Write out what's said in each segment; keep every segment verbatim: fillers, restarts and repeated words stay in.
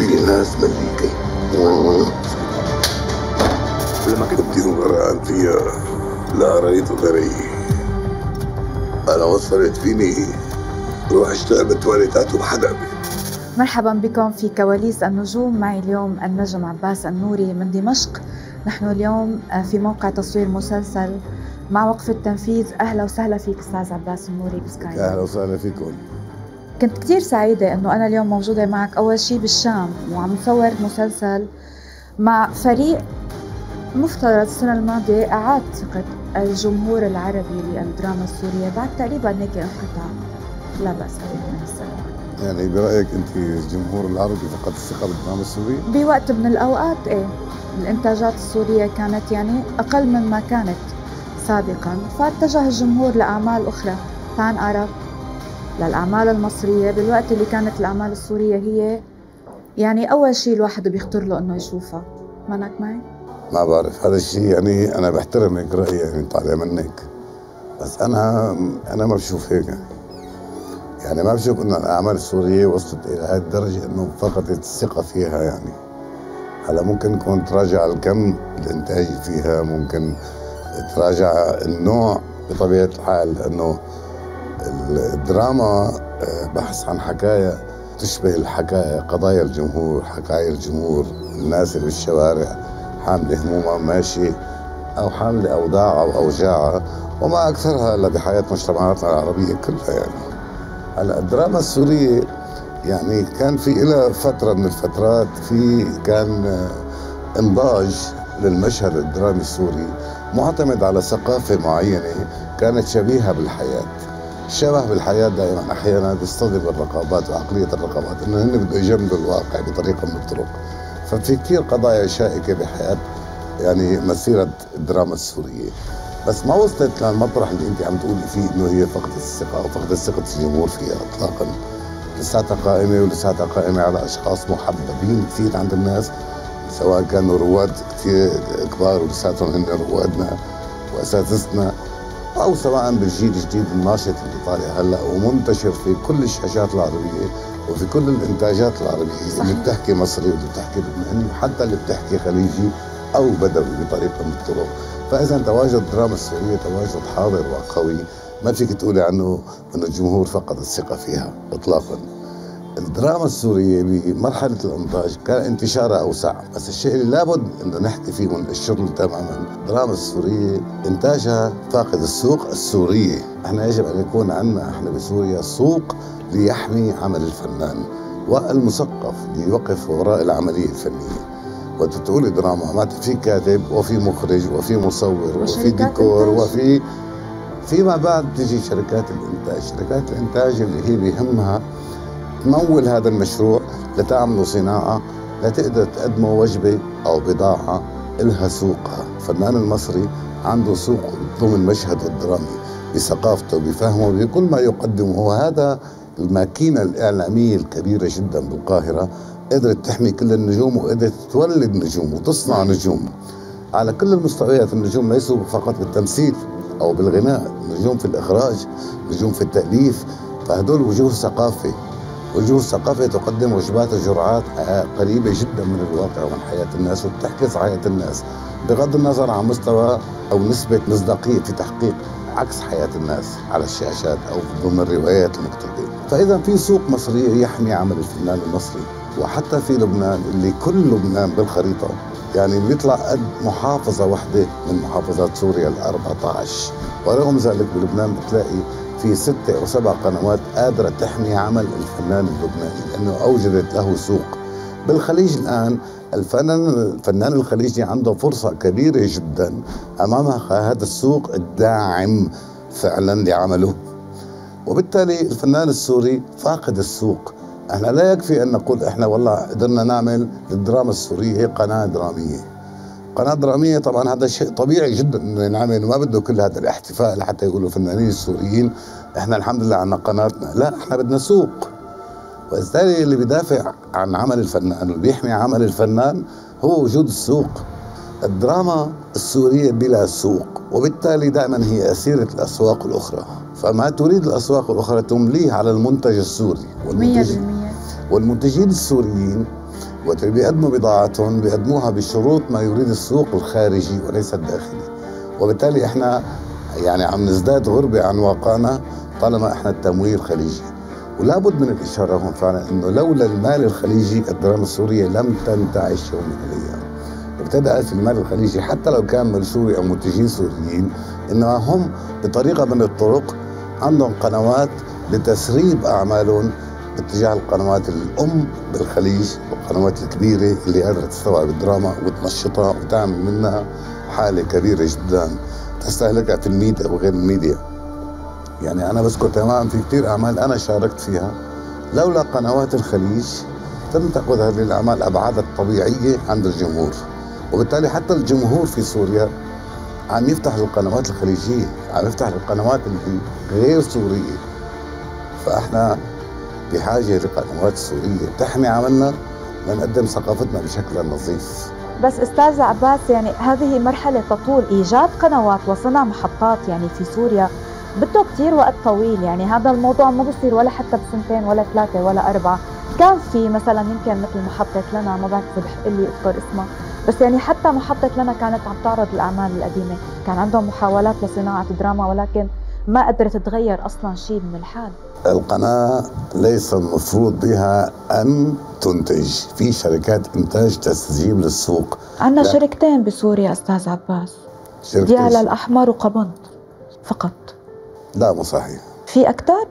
بين الناس مليكي ولما كنت مغرقان فيها لا رأيت غيري. أنا وصلت فيني روح اشتغلت والداتي بحدبي. مرحبا بكم في كواليس النجوم، معي اليوم النجم عباس النوري من دمشق. نحن اليوم في موقع تصوير مسلسل مع وقف التنفيذ. أهلا وسهلا فيك أستاذ عباس النوري بسكاي. أهلا وسهلا فيكم. كنت كتير سعيدة أنه أنا اليوم موجودة معك. أول شيء بالشام وعم نصور مسلسل مع فريق مفترض السنة الماضية أعاد ثقة الجمهور العربي للدراما السورية بعد تقريبا هيك انقطاع لا بأس به من السنة. يعني برأيك أنت الجمهور العربي فقد الثقة بالدراما السورية؟ بوقت من الأوقات إيه، الإنتاجات السورية كانت يعني أقل مما كانت سابقا، فاتجه الجمهور لأعمال أخرى فان عرب للأعمال المصرية، بالوقت اللي كانت الأعمال السورية هي يعني أول شيء الواحد بيخطر له إنه يشوفها. منك معي؟ ما بعرف هذا الشيء، يعني أنا بحترمك رأيي يعني طالع منك، بس أنا أنا ما بشوف هيك، يعني ما بشوف إن الأعمال السورية وصلت إلى هذه الدرجة إنه فقدت الثقة فيها. يعني هلا ممكن يكون تراجع الكم الإنتاجي فيها، ممكن تراجع النوع، بطبيعة الحال إنه الدراما بحث عن حكاية تشبه الحكاية، قضايا الجمهور، حكايا الجمهور، الناس اللي بالشوارع حاملة همومها ماشية أو حاملة أوضاعها وأوجاعها وما أكثرها إلا بحياة مجتمعاتنا العربية كلها. يعني هلا الدراما السورية يعني كان في لها فترة من الفترات في كان انضاج للمشهد الدرامي السوري معتمد على ثقافة معينة كانت شبيهة بالحياة. الشبه بالحياة دائما أحيانا بيصطدم الرقابات وعقلية الرقابات إنه هن بدهم يجملوا الواقع بطريقة من الطرق، ففي كثير قضايا شائكة بحياة يعني مسيرة الدراما السورية، بس ما وصلت للمطرح اللي أنت عم تقولي فيه إنه هي فقدت الثقة أو فقدت ثقة الجمهور فيها إطلاقا. لساتها قائمة، ولساتها قائمة على أشخاص محببين كثير عند الناس، سواء كانوا رواد كثير كبار ولساتهم هن روادنا وأساتذتنا، أو سواء بالجيل الجديد الناشط اللي طالع هلا ومنتشر في كل الشاشات العربية وفي كل الإنتاجات العربية اللي بتحكي مصري واللي بتحكي لبناني وحتى اللي بتحكي خليجي أو بدوي بطريقة من الطرق. فإذا تواجد الدراما السورية تواجد حاضر وقوي، ما فيك تقولي عنه إنه الجمهور فقد الثقة فيها إطلاقا. الدراما السورية بمرحلة الإنتاج كان انتشارها أوسع، بس الشيء اللي لابد إنه نحكي فيه من الشغل تماما، الدراما السورية إنتاجها فاقد السوق السورية. إحنا يجب أن يكون عندنا إحنا بسوريا سوق ليحمي عمل الفنان والمثقف ليوقف وراء العملية الفنية. وقت تقولي دراما ما في كاتب وفي مخرج وفي مصور وفي ديكور وفي فيما بعد تجي شركات الإنتاج، شركات الإنتاج اللي هي بيهمها تمول هذا المشروع لتعملوا صناعة لتقدر تقدموا وجبة أو بضاعة إلها سوقها. الفنان المصري عنده سوق ضمن مشهد الدرامي بثقافته بفهمه بكل ما يقدمه، وهذا الماكينة الإعلامية الكبيرة جدا بالقاهرة قدرت تحمي كل النجوم وقدرت تولد نجوم وتصنع نجوم على كل المستويات. النجوم ليسوا فقط بالتمثيل أو بالغناء، نجوم في الإخراج، نجوم في التأليف، فهدول وجوه ثقافة، وجوه ثقافة تقدم وجبات وجرعات قريبة جدا من الواقع ومن حياة الناس وبتحكي حياة الناس بغض النظر عن مستوى أو نسبة مصداقية في تحقيق عكس حياة الناس على الشاشات أو ضمن الروايات المكتوبة. فإذا في سوق مصري يحمي عمل الفنان المصري، وحتى في لبنان اللي كل لبنان بالخريطة يعني بيطلع قد محافظة واحدة من محافظات سوريا الأربعة عشر، ورغم ذلك بلبنان بتلاقي في ستة أو سبع قنوات قادرة تحمي عمل الفنان اللبناني لأنه أوجدت له سوق. بالخليج الآن الفنان الفنان الخليجي عنده فرصة كبيرة جدا أمامها هذا السوق الداعم فعلا لعمله، وبالتالي الفنان السوري فاقد السوق. احنا لا يكفي ان نقول احنا والله قدرنا نعمل الدراما السورية قناة درامية. قناة درامية طبعا هذا شيء طبيعي جدا انه ينعمل وما بده كل هذا الاحتفاء لحتى يقولوا الفنانين السوريين احنا الحمد لله عنا قناتنا، لا احنا بدنا سوق. وبالتالي اللي بيدافع عن عمل الفنان واللي بيحمي عمل الفنان هو وجود السوق. الدراما السورية بلا سوق، وبالتالي دائما هي أسيرة الأسواق الأخرى، فما تريد الأسواق الأخرى تمليه على المنتج السوري. والمنتجين, والمنتجين السوريين بيقدموا بضاعتهم بيقدموها بشروط ما يريد السوق الخارجي وليس الداخلي، وبالتالي احنا يعني عم نزداد غربة عن واقعنا طالما احنا التمويل خليجي. ولا بد من الاشاره هون فعلا انه لولا المال الخليجي الدراما السوريه لم تنتعش يوما من ابتدأت المال الخليجي حتى لو كان من سوريا او منتجين سوريين، انما هم بطريقه من الطرق عندهم قنوات لتسريب اعمالهم باتجاه القنوات الام بالخليج والقنوات الكبيره اللي قادره تستوعب الدراما وتنشطها وتعمل منها حاله كبيره جدا تستهلكها في الميديا وغير الميديا. يعني انا بذكر تماما في كثير اعمال انا شاركت فيها لولا قنوات الخليج تم تاخذ هذه الاعمال ابعادها الطبيعيه عند الجمهور، وبالتالي حتى الجمهور في سوريا عم يفتح للقنوات الخليجيه، عم يفتح للقنوات اللي غير سوريه. فاحنا بحاجه لقنوات سوريه تحمي عملنا لنقدم ثقافتنا بشكل نظيف. بس استاذ عباس، يعني هذه مرحله تطول، ايجاد قنوات وصنع محطات يعني في سوريا بده كثير وقت طويل، يعني هذا الموضوع ما بصير ولا حتى بسنتين ولا ثلاثه ولا اربعه. كان في مثلا يمكن مثل محطه لنا، ما بعرف اذا بحق لي اذكر اسمها، بس يعني حتى محطه لنا كانت عم تعرض الاعمال القديمه، كان عندهم محاولات لصناعه دراما ولكن ما قدرت تتغير اصلا شيء من الحال. القناه ليس المفروض بها ان تنتج، في شركات انتاج تستجيب للسوق. عندنا شركتين بسوريا استاذ عباس، ديالا الاحمر وقبنط فقط. لا مو صحيح، في اكثر؟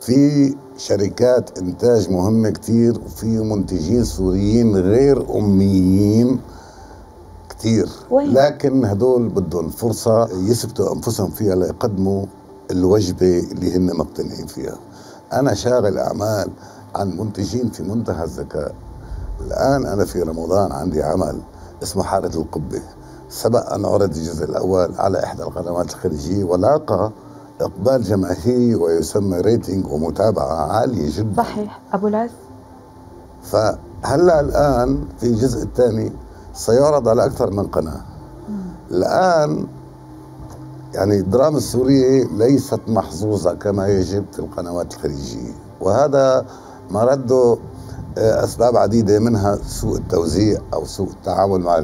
في شركات انتاج مهمه كثير وفي منتجين سوريين غير اميين كثير، لكن هدول بدهم فرصه يثبتوا انفسهم فيها ليقدموا الوجبه اللي هن مقتنعين فيها. انا شاغل اعمال عن منتجين في منتهى الذكاء. الان انا في رمضان عندي عمل اسمه حاره القبه، سبق ان عرض الجزء الاول على احدى القنوات الخليجيه ولاقى اقبال جماهيري ويسمى ريتنج ومتابعه عاليه جدا. صحيح ابو لاز. فهلا الان في الجزء الثاني سيعرض على اكثر من قناه. مم. الان يعني الدراما السوريه ليست محظوظه كما يجب في القنوات الخليجيه، وهذا ما رده اسباب عديده منها سوء التوزيع او سوء التعامل مع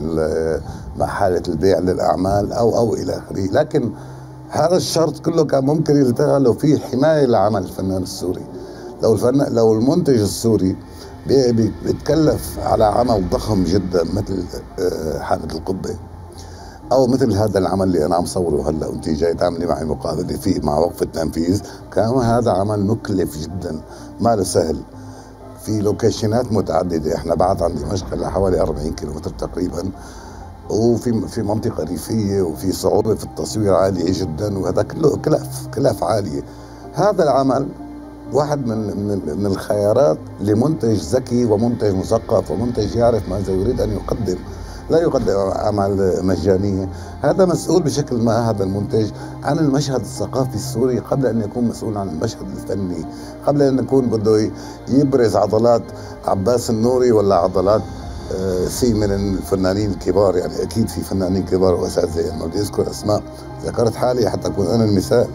مع حاله البيع للاعمال او او الى اخره، لكن هذا الشرط كله كان ممكن يلتغى لو في حمايه لعمل الفنان السوري. لو الفنان لو المنتج السوري بيتكلف على عمل ضخم جدا مثل حاره القبه او مثل هذا العمل اللي انا عم صوره هلا وانت جاي تعملي معي مقابله فيه مع وقف التنفيذ، كان هذا عمل مكلف جدا ما له سهل، في لوكيشنات متعدده، احنا بعد عن دمشق لحوالي أربعين كيلومتر تقريبا، وفي في منطقه ريفيه وفي صعوبه في التصوير عاليه جدا، وهذا كله كلف كلف عاليه. هذا العمل واحد من من من الخيارات لمنتج ذكي ومنتج مثقف ومنتج يعرف ماذا يريد ان يقدم، لا يقدم اعمال مجانيه. هذا مسؤول بشكل ما هذا المنتج عن المشهد الثقافي السوري قبل ان يكون مسؤول عن المشهد الفني، قبل ان يكون بده يبرز عضلات عباس النوري ولا عضلات في من الفنانين الكبار. يعني اكيد في فنانين كبار واساتذه، ما بدي اذكر اسماء، ذكرت حالي حتى اكون انا المثال،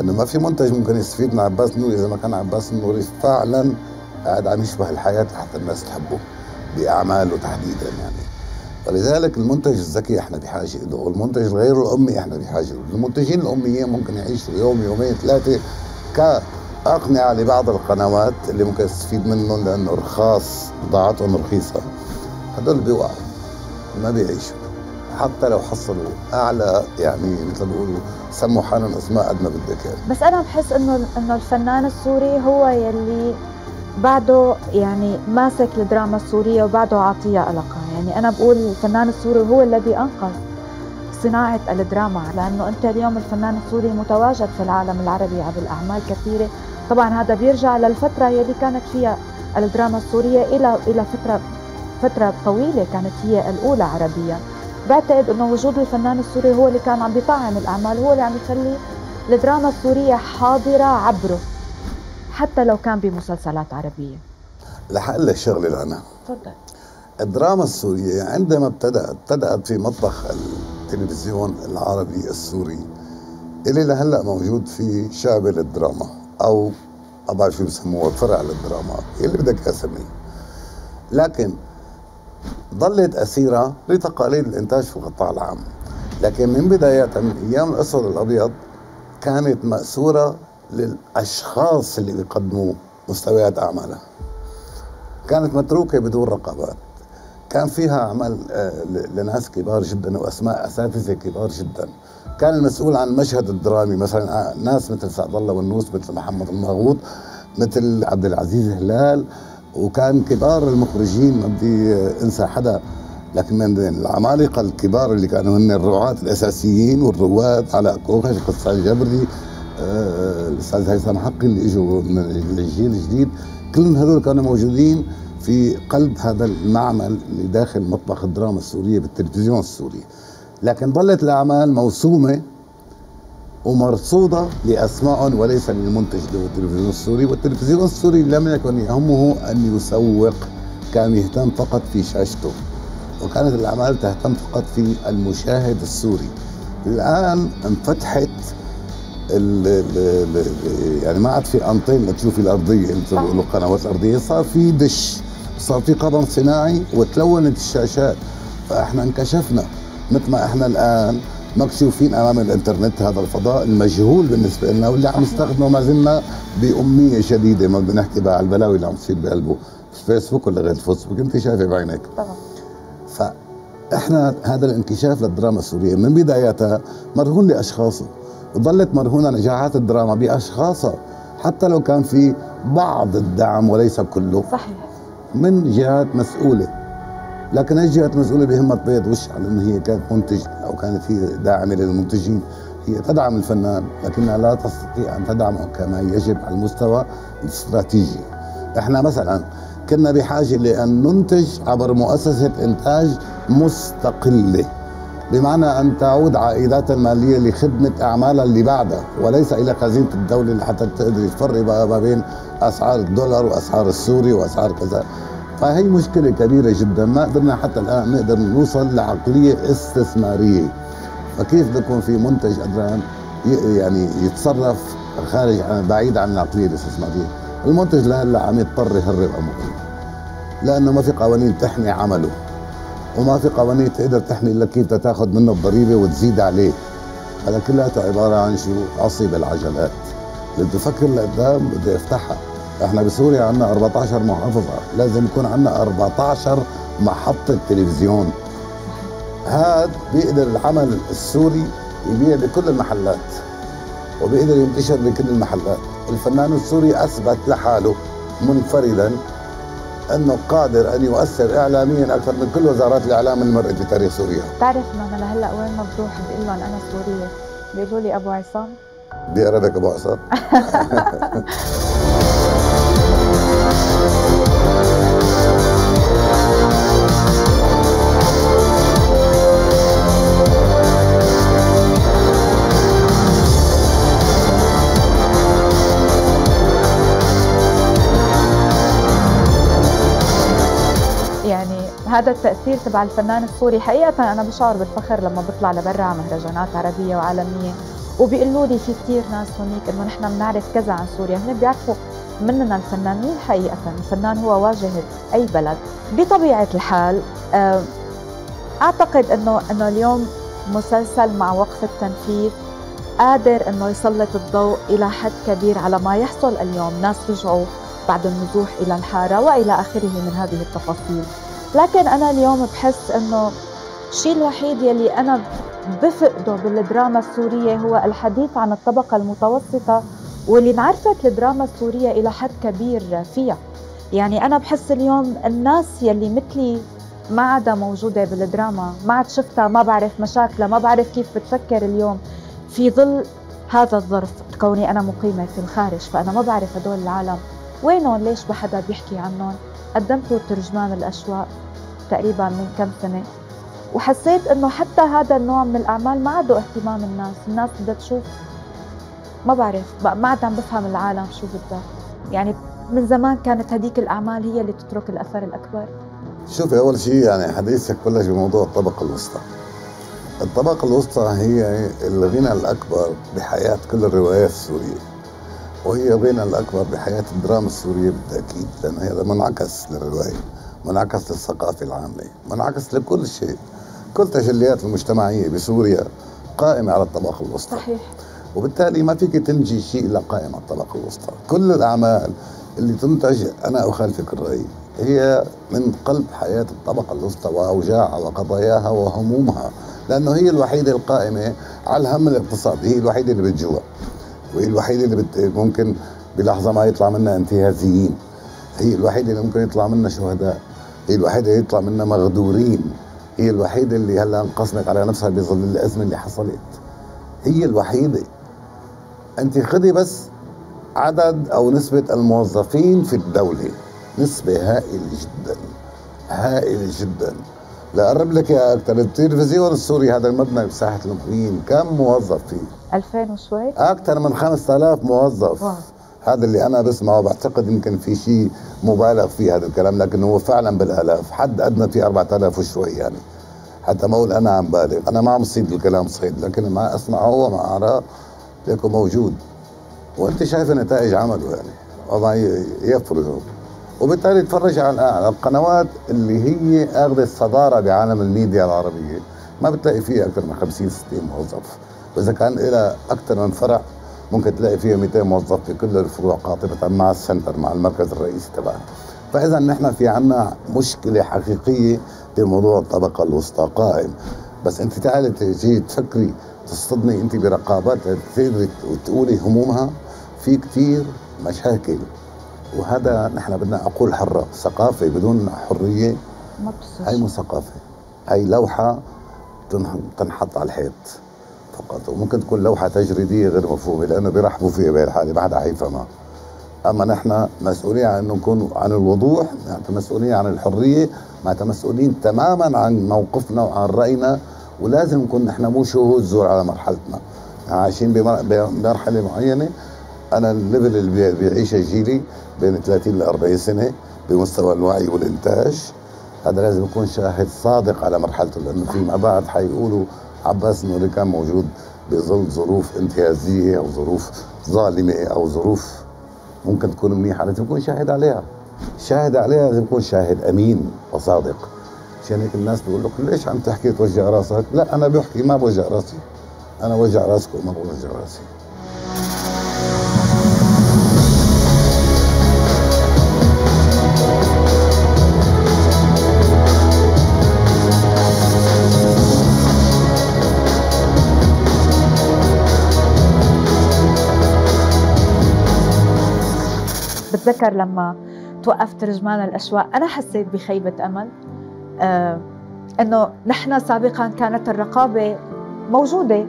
انه ما في منتج ممكن يستفيد من عباس النوري اذا ما كان عباس النوري فعلا قاعد عم يشبه الحياه حتى الناس تحبه باعماله تحديدا يعني. ولذلك المنتج الذكي احنا بحاجه له، والمنتج غير الامي احنا بحاجه له. المنتجين الاميين ممكن يعيشوا يوم يومين ثلاثه ك أقنعة لبعض القنوات اللي ممكن تستفيد منهم لأنه رخاص بضاعتهم رخيصة، هدول بيوقعوا ما بيعيشوا حتى لو حصلوا أعلى، يعني مثل ما بيقولوا سموا حالهم أسماء قد ما بدك يعني. بس أنا بحس إنه إنه الفنان السوري هو يلي بعده يعني ماسك الدراما السورية وبعده عاطية قلقة، يعني أنا بقول الفنان السوري هو الذي أنقذ صناعة الدراما، لأنه أنت اليوم الفنان السوري متواجد في العالم العربي عبر أعمال كثيرة. طبعا هذا بيرجع للفتره يلي كانت فيها الدراما السوريه الى الى فتره فتره طويله كانت هي الاولى عربيا. بعتقد انه وجود الفنان السوري هو اللي كان عم بيطعم الاعمال، هو اللي عم يخلي الدراما السوريه حاضره عبره حتى لو كان بمسلسلات عربيه. رح اقول لك شغله لأنا. تفضل. الدراما السوريه عندما ابتدات ابتدات في مطبخ التلفزيون العربي السوري اللي لهلا موجود فيه شعبي للدراما او ما بعرف شو بسموها فرع للدراما اللي بدك اسميه، لكن ظلت أسيرة لتقاليد الإنتاج في القطاع العام، لكن من بدايتها من أيام الأسود الأبيض كانت مأسورة للأشخاص اللي بيقدموا مستويات أعمالها. كانت متروكة بدون رقابات، كان فيها أعمال لناس كبار جدا وأسماء أساتذة كبار جدا. كان المسؤول عن المشهد الدرامي مثلا ناس مثل سعد الله ونوس، مثل محمد الماغوط، مثل عبد العزيز الهلال، وكان كبار المخرجين ما بدي انسى حدا، لكن من العمالقه الكبار اللي كانوا هن الرعاة الاساسيين والرواد على كوخش، قصة الجبري، الاستاذ هيثم حقي اللي اجوا من الجيل الجديد، كلهم هذول كانوا موجودين في قلب هذا المعمل اللي داخل مطبخ الدراما السوريه بالتلفزيون السوري. لكن ظلت الاعمال موسومه ومرصوده لاسمائهم وليس للمنتج له التلفزيون السوري، والتلفزيون السوري لم يكن يهمه ان يسوق، كان يهتم فقط في شاشته، وكانت الاعمال تهتم فقط في المشاهد السوري. الان انفتحت ال ال ال يعني ما عاد في انطين لتشوفي الارضيه، انتم بيقولوا القنوات الارضيه، صار في دش، صار في قمر صناعي وتلونت الشاشات، فاحنا انكشفنا مثل ما احنا الان مكشوفين امام الانترنت، هذا الفضاء المجهول بالنسبه لنا واللي عم نستخدمه ما زلنا باميه شديده، ما بدنا نحكي بقى على البلاوي اللي عم تصير بقلبه الفيسبوك ولا غير الفيسبوك، انت شايفه بعينك طبعا. فاحنا هذا الانكشاف للدراما السوريه من بدايتها مرهون لاشخاصه، وظلت مرهونه نجاحات الدراما باشخاصها، حتى لو كان في بعض الدعم وليس كله صحيح من جهات مسؤوله، لكن هي جهات مسؤولة بهمة بيض وش على ان هي كانت منتج او كانت هي داعمة للمنتجين، هي تدعم الفنان لكنها لا تستطيع ان تدعمه كما يجب على المستوى الاستراتيجي. احنا مثلا كنا بحاجة لان ننتج عبر مؤسسة انتاج مستقلة، بمعنى ان تعود عائداتها المالية لخدمة اعمالها اللي بعدها وليس الى خزينة الدولة لحتى تقدر تفرق ما بين اسعار الدولار واسعار السوري واسعار كذا. فهي مشكلة كبيرة جدا، ما قدرنا حتى الآن نقدر نوصل لعقلية استثمارية، فكيف بده يكون في منتج قدران يعني يتصرف خارج بعيد عن العقلية الاستثمارية؟ المنتج لهلا عم يضطر يهرب أموال لأنه ما في قوانين تحمي عمله، وما في قوانين تقدر تحمي إلا كيف بدها تاخذ منه الضريبة وتزيد عليه. هذا كلياته عبارة عن شو؟ عصيب العجلات. اللي بده يفكر لقدام بده يفتحها. احنا بسوريا عندنا أربعة عشر محافظة، لازم يكون عندنا أربعة عشر محطة تلفزيون. هاد بيقدر العمل السوري يبيع بكل المحلات وبيقدر ينتشر بكل المحلات. الفنان السوري أثبت لحاله منفردا أنه قادر أن يؤثر إعلاميا أكثر من كل وزارات الإعلام المرئي بتاريخ سوريا. بتعرف أنا لهلا وين ما بروح بقول لهم أنا سورية بيقولوا لي أبو عصام. بيقربك أبو عصام. هذا التأثير تبع الفنان السوري حقيقة أنا بشعر بالفخر لما بطلع لبرا على مهرجانات عربية وعالمية وبيقولوا لي في كثير ناس هونيك إنه نحن بنعرف كذا عن سوريا، هن بيعرفوا مننا الفنانين حقيقة، الفنان هو واجهة أي بلد بطبيعة الحال. أعتقد إنه إنه اليوم مسلسل مع وقف التنفيذ قادر إنه يسلط الضوء إلى حد كبير على ما يحصل اليوم، ناس رجعوا بعد النزوح إلى الحارة وإلى آخره من هذه التفاصيل. لكن أنا اليوم بحس إنه الشيء الوحيد يلي أنا بفقده بالدراما السورية هو الحديث عن الطبقة المتوسطة واللي انعرفت الدراما السورية إلى حد كبير فيها. يعني أنا بحس اليوم الناس يلي مثلي ما عادة موجودة بالدراما، ما عاد شفتها، ما بعرف مشاكلها، ما بعرف كيف بتفكر اليوم في ظل هذا الظرف. كوني أنا مقيمة في الخارج فأنا ما بعرف هدول العالم وينهم، ليش ما حدا بيحكي عنهم. قدمته ترجمان الاشواق تقريبا من كم سنه وحسيت انه حتى هذا النوع من الاعمال ما عاده اهتمام الناس، الناس بدها تشوف، ما بعرف ما عاد عم بفهم العالم شو بدها. يعني من زمان كانت هذيك الاعمال هي اللي تترك الاثر الاكبر. شوفي اول شيء يعني حديثك بلش بموضوع الطبقه الوسطى. الطبقه الوسطى هي الغنى الاكبر بحياه كل الروايات السوريه، وهي الغنى الأكبر بحياة الدراما السورية بالتأكيد، لأن هذا منعكس للرواية، منعكس للثقافة العامة، منعكس لكل شيء. كل تجليات المجتمعية بسوريا قائمة على الطبقة الوسطى. صحيح. وبالتالي ما فيك تنتج شيء إلا قائم على الطبقة الوسطى. كل الأعمال اللي تنتج، أنا أخالفك الرأي، هي من قلب حياة الطبقة الوسطى وأوجاعها وقضاياها وهمومها، لأنه هي الوحيدة القائمة على الهم الاقتصادي، هي الوحيدة اللي بتجوع، وهي الوحيدة اللي بت... ممكن بلحظة ما يطلع منها انتهازيين، هي الوحيدة اللي ممكن يطلع منها شهداء، هي الوحيدة اللي يطلع منها مغدورين، هي الوحيدة اللي هلا انقسمت على نفسها بظل الأزمة اللي حصلت، هي الوحيدة. أنت خذي بس عدد أو نسبة الموظفين في الدولة، نسبة هائلة جدا، هائلة جدا. لأقرب لك يا أكثر، التلفزيون السوري هذا المبنى بساحة المقيمين كم موظف فيه؟ ألفين وشوي؟ أكثر من خمسة آلاف موظف. واو. هذا اللي أنا بسمعه، بعتقد يمكن في شيء مبالغ فيه هذا الكلام، لكن هو فعلا بالآلاف، حد أدنى فيه أربعة آلاف وشوي يعني. حتى ما أقول أنا عم بالغ، أنا ما عم صيد الكلام صيد، لكن ما أسمعه وما أراه ليكو موجود. وأنت شايف نتائج عمله يعني، وما يفرضه. وبالتالي تفرج على القنوات اللي هي اخذت الصداره بعالم الميديا العربيه، ما بتلاقي فيها اكثر من خمسين ستين موظف، واذا كان لها اكثر من فرع ممكن تلاقي فيها مئتين موظف في كل الفروع قاطبه مع السنتر، مع المركز الرئيسي تبعها. فاذا نحن في عنا مشكله حقيقيه بموضوع الطبقه الوسطى قائم، بس انت تعالي تجي تفكري تصطدمي انت برقابات تقدري وتقولي همومها، في كثير مشاكل. وهذا نحن بدنا عقول حرة، ثقافة بدون حرية ما بصير. هي مو ثقافة، هي لوحة تنحط على الحيط فقط، وممكن تكون لوحة تجريدية غير مفهومة لأنه بيرحبوا فيها بهالحالة، ما حدا حيفهمها. أما نحن مسؤولين عن إنه نكون عن الوضوح، مسؤولين عن الحرية، معناتها مسؤولين تماما عن موقفنا وعن رأينا، ولازم نكون نحن مو شهود زور على مرحلتنا، عايشين بمرحلة معينة. أنا الليفل اللي بيعيشه جيلي بين ثلاثين لأربعين سنة بمستوى الوعي والإنتاج، هذا لازم يكون شاهد صادق على مرحلته، لأنه فيما بعد حيقولوا عباس النوري كان موجود بظل ظروف انتهازية أو ظروف ظالمة أو ظروف ممكن تكون منيحة، لازم يكون شاهد عليها، شاهد عليها لازم يكون شاهد أمين وصادق. عشان هيك الناس بيقول لك ليش عم تحكي توجع راسك؟ لا أنا بحكي ما بوجع راسي، أنا وجع راسكم ما بوجع راسي. بتذكر لما توقف ترجمان الاشواق انا حسيت بخيبه امل، آه انه نحن سابقا كانت الرقابه موجوده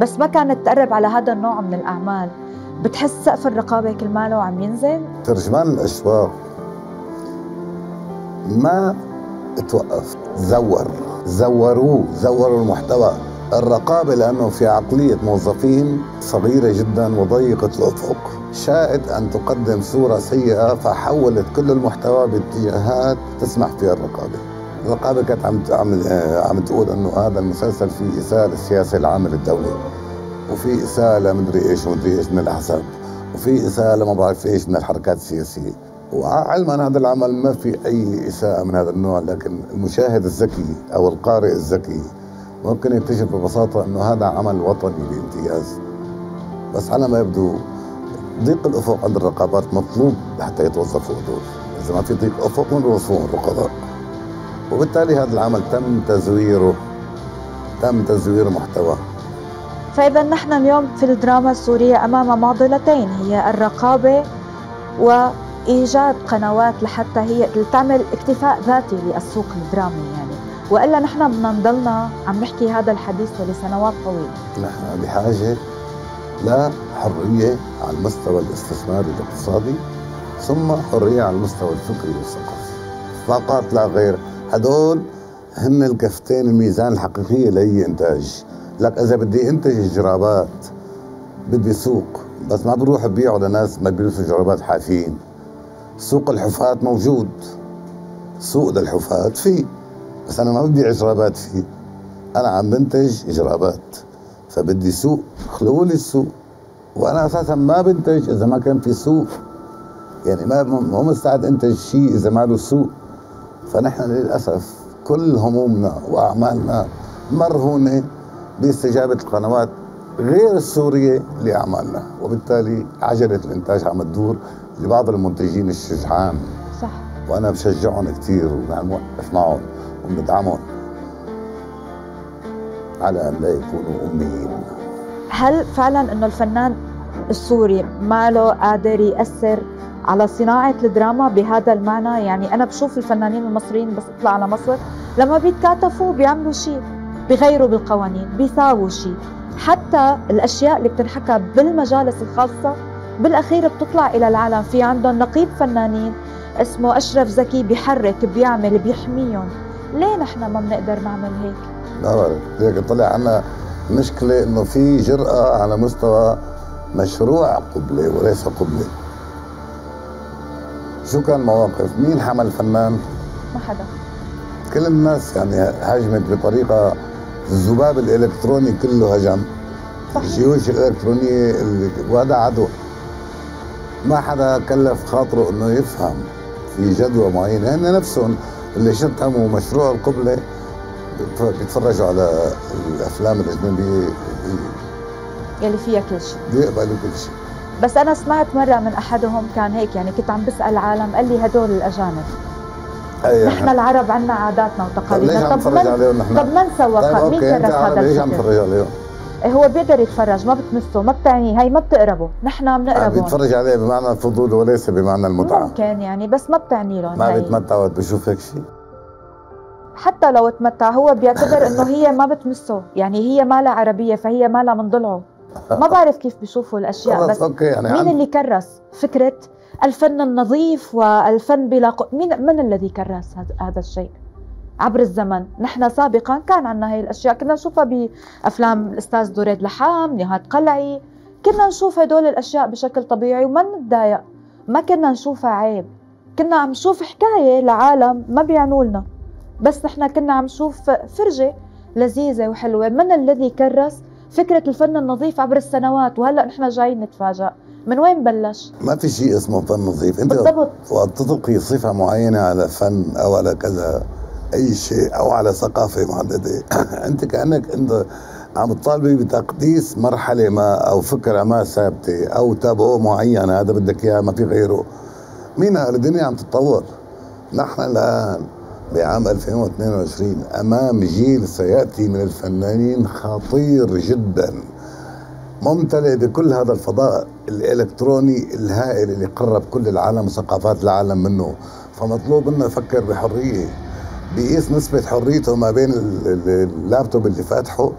بس ما كانت تقرب على هذا النوع من الاعمال. بتحس سقف الرقابه كل ما له عم ينزل. ترجمان الاشواق ما توقف، زور زوروه زوروا المحتوى الرقابه، لانه في عقليه موظفين صغيره جدا وضيقه الافق، شاءت أن تقدم صورة سيئة فحولت كل المحتوى باتجاهات تسمح فيها الرقابة. الرقابة كانت عم عم عم تقول إنه هذا المسلسل فيه إساءة للسياسة العامة للدولة، وفي إساءة لمدري إيش ومدري إيش من الأحزاب، وفي إساءة لما بعرف إيش من الحركات السياسية، وعلما هذا العمل ما في أي إساءة من هذا النوع، لكن المشاهد الذكي أو القارئ الذكي ممكن يكتشف ببساطة إنه هذا عمل وطني بامتياز. بس على ما يبدو ضيق الافق عند الرقابات مطلوب حتى يتوظفوا هدول، اذا ما في ضيق افق ما بيوظفوهم الرقباء. وبالتالي هذا العمل تم تزويره، تم تزوير محتواه. فاذا نحن اليوم في الدراما السوريه امام معضلتين، هي الرقابه وايجاد قنوات لحتى هي تعمل اكتفاء ذاتي للسوق الدرامي يعني، والا نحن بدنا نضلنا عم نحكي هذا الحديث لسنوات طويله. نحن بحاجه لا حرية على المستوى الاستثماري الاقتصادي، ثم حرية على المستوى الفكري والثقافي فقط لا غير. هدول هن الكفتين الميزان الحقيقية لأي إنتاج. لك إذا بدي إنتج جرابات بدي سوق، بس ما بروح ببيعه لناس ما بيلبسوا جرابات حافيين. سوق الحفاة موجود، سوق للحفاة فيه، بس أنا ما ببيع جرابات فيه، أنا عم بنتج جرابات، فبدي سوق خلقوا لي السوق. وانا اساسا ما بنتج اذا ما كان في سوق، يعني ما مو مستعد انتج شيء اذا ما له سوق. فنحن للأسف كل همومنا وأعمالنا مرهونة باستجابة القنوات غير السورية لأعمالنا، وبالتالي عجلة الإنتاج عم تدور لبعض المنتجين الشجعان. صح. وأنا بشجعهم كثير وبنوقف معهم وبندعمهم على أن لا يكونوا أميين. هل فعلا إنه الفنان السوري ما له قادر يأثر على صناعة الدراما بهذا المعنى؟ يعني أنا بشوف الفنانين المصريين بس اطلع على مصر لما بيتكاتفوا بيعملوا شيء، بيغيروا بالقوانين، بيساووا شيء، حتى الأشياء اللي بتنحكى بالمجالس الخاصة بالأخير بتطلع إلى العالم. في عندهم نقيب فنانين اسمه أشرف زكي بيحرك، بيعمل، بيحميهم. ليه نحن ما بنقدر نعمل هيك؟ لا بعرف، هيك طلع عنا مشكلة إنه في جرأة على مستوى مشروع قبلة وليس قبلة. شو كان مواقف؟ مين حمل فنان؟ ما حدا. كل الناس يعني هاجمت بطريقة، الذباب الإلكتروني كله هجم. صح. الجيوش الإلكترونية وهذا عدو. ما حدا كلف خاطره إنه يفهم في جدوى معينة، هن نفسهم اللي شتموا مشروع القبلة بيتفرجوا على الأفلام الأجنبية يلي فيها كل شيء، بيقبلوا كل شيء. بس أنا سمعت مرة من أحدهم كان هيك، يعني كنت عم بسأل عالم قال لي هدول الأجانب. أيه. نحن العرب عنا عاداتنا وتقاليدنا. طب ليش عم نتفرج عليهم؟ طب ما نسوقها، مين كرس هذا الفكر؟ ليش عم نتفرج عليهم؟ هو بيقدر يتفرج، ما بتمسه، ما بتعنيه، هي ما بتقربه، نحن بنقربه. بيتفرج عليه بمعنى الفضول وليس بمعنى المتعة. ممكن يعني بس ما بتعني لهم، ما بيتمتع وقت بشوف هيك شيء. حتى لو تمتع هو بيعتبر انه هي ما بتمسه، يعني هي ما لها عربية فهي ما لها من ضلعه. ما بعرف كيف بيشوفوا الاشياء. بس أوكي يعني مين عم... اللي كرس فكرة الفن النظيف والفن بلا ق... مين من الذي كرس هذا الشيء؟ عبر الزمن نحن سابقا كان عندنا هي الاشياء، كنا نشوفها بافلام الاستاذ دريد لحام، نهاد قلعي، كنا نشوف هدول الاشياء بشكل طبيعي وما نتضايق، ما كنا نشوفها عيب، كنا عم نشوف حكايه لعالم ما بيعنوا لنا، بس نحن كنا عم نشوف فرجه لذيذه وحلوه. من الذي كرس فكره الفن النظيف عبر السنوات؟ وهلا نحن جايين نتفاجأ من وين بلش؟ ما في شيء اسمه فن نظيف، انت بالضبط وقت تطلقي صفه معينه على فن او على كذا اي شيء او على ثقافه محدده انت كانك انت عم تطالبي بتقديس مرحله ما او فكره ما ثابته او تابو معين، هذا بدك اياه ما في غيره. مين الدنيا عم تتطور، نحن الان بعام ألفين واثنين وعشرين امام جيل سياتي من الفنانين خطير جدا، ممتلئ بكل هذا الفضاء الالكتروني الهائل اللي قرب كل العالم وثقافات العالم منه، فمطلوب منه يفكر بحريه. بيقيس نسبة حريته ما بين اللابتوب اللي فاتحه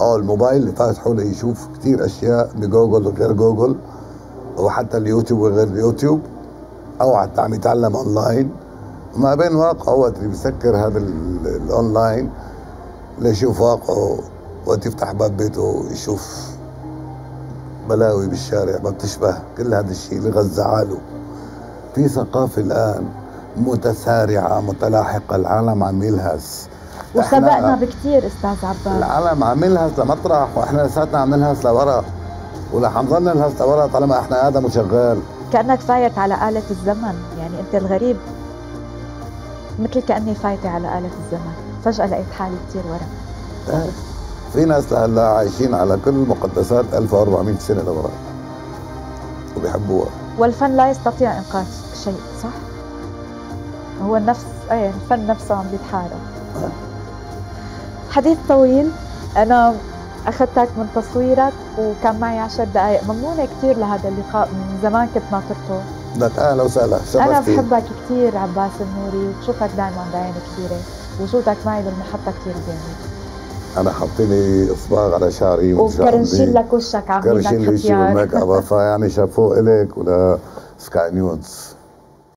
أو الموبايل اللي فاتحه ليشوف كثير أشياء بجوجل وغير جوجل، وحتى اليوتيوب وغير اليوتيوب، أو حتى عم يتعلم أونلاين، وما بين واقعه وقت اللي بيسكر هذا الأونلاين ليشوف واقعه، وقت يفتح باب بيته يشوف بلاوي بالشارع ما بتشبه كل هذا الشيء اللي غزى عاله. في ثقافة الآن متسارعة متلاحقة، العالم عم يلهث وسبقنا بكثير. استاذ عباس، العالم عم يلهث لمطرح واحنا لساتنا عم نلهث لورا، ولح نضل نلهث لورا طالما احنا آدم وشغال. كأنك فايت على آلة الزمن، يعني أنت الغريب مثل كأني فايتة على آلة الزمن، فجأة لقيت حالي كثير ورا. اه. في ناس لهلا عايشين على كل المقدسات ألف وأربعمئة سنة لورا وبيحبوها، والفن لا يستطيع إنقاذ شيء. صح؟ هو النفس، ايه الفن نفسه عم بيتحارب. حديث طويل، انا اخذتك من تصويرك وكان معي عشر دقائق، ممنونه كثير لهذا اللقاء، من زمان كنت ناطرته. لك اهلا وسهلا، شرفتي. انا بحبك كثير عباس النوري، وبشوفك دائما بعين كثيره، وجودك معي بالمحطه كثير جميل. انا حاطيني اصباغ على شعري وكرنشين لك وشك، عاملين لك خطيار، كرنشين لي وشي والميك اب، فيعني شابوه الك ولا سكاي نيوز.